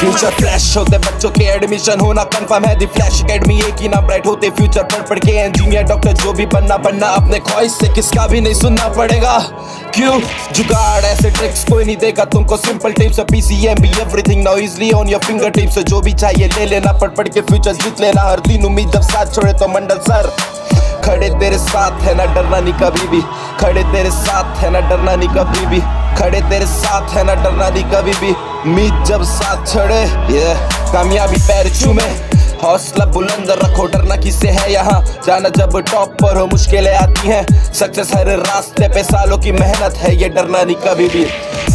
Future flash होते बच्चों के एडमिशन होना कंफर्म है दी फ्लैश अकेडमी एक ही ना ब्राइट होते फ्यूचर पढ़ के इंजीनियर डॉक्टर जो भी बनना अपने ख्वाहिश से किसका भी नहीं सुनना पड़ेगा क्यों जुगाड़ ऐसे ट्रिक्स कोई नहीं देगा तुमको simple tips PCM B everything now easily on your finger tips जो भी चाहिए ले लेना पढ़ के फ्यूचर जीत लेना हर दिन उम्मीद जब साथ छोड़े तो मंडल सर खड़े तेरे साथ है ना डरना नहीं कभी भी खड़े तेरे साथ है ना डरना नहीं कभी भी खड़े तेरे साथ है ना डरना नहीं कभी भी मीत जब साथ छड़े कामयाबी पैर चूमे हौसला बुलंद रखो डरना किसे है यहाँ जाना जब टॉप पर हो मुश्किलें आती हैं सक्सेस हर रास्ते पे सालों की मेहनत है ये डरना नहीं कभी भी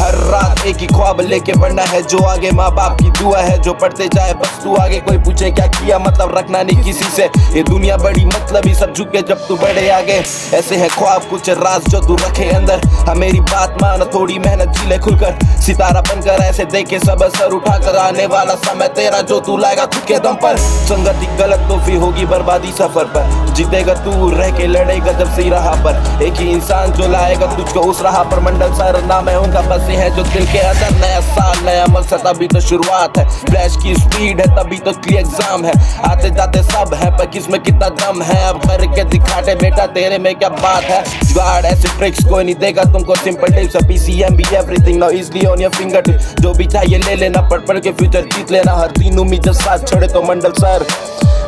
हर रात एक ही ख्वाब लेके बढ़ना है जो आगे माँ बाप की दुआ है जो पढ़ते जाए बस तू आगे कोई पूछे क्या किया मतलब रखना नहीं किसी से ये दुनिया बड़ी मतलब ही सब झुके जब तू बढ़े आगे ऐसे है ख्वाब कुछ राज जो तू रखे अंदर हाँ मेरी बात मान थोड़ी मेहनत झीले खुलकर सितारा बनकर ऐसे देखे सब असर उठाकर आने वाला समय तेरा जो तू लाएगा खुद के दम पर संगति गलत तो फिर होगी बर्बादी सफर पर जीतेगा तू रह के लड़ेगा जब सही राह पर एक ही इंसान जो लाएगा तुझको उस राह पर मंडल सर नाम है उनका बस है जो दिल के अंदर नया साल नया मकसद अभी तो शुरुआत है फ्लैश की स्पीड है तभी तो क्लियर एग्जाम है आते जाते सब है पर किसमें कितना दम है अब करके दिखाते बेटा तेरे में क्या बात है जुगाड़ ऐसे ट्रिक्स कोई नहीं देगा तुमको simple tips PCM B everything now easily on your finger tips जो भी चाहिए ले लेना पढ़ के फ्यूचर जीत लेना हर दिन उम्मीद जब साथ छोड़े तो मंडल सर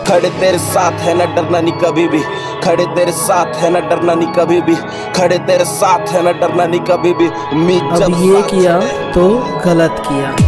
खड़े तेरे साथ है ना डरना नहीं कभी भी खड़े तेरे साथ है ना डरना नहीं कभी भी खड़े तेरे साथ है ना डरना नहीं कभी भी। अब ये किया तो गलत किया।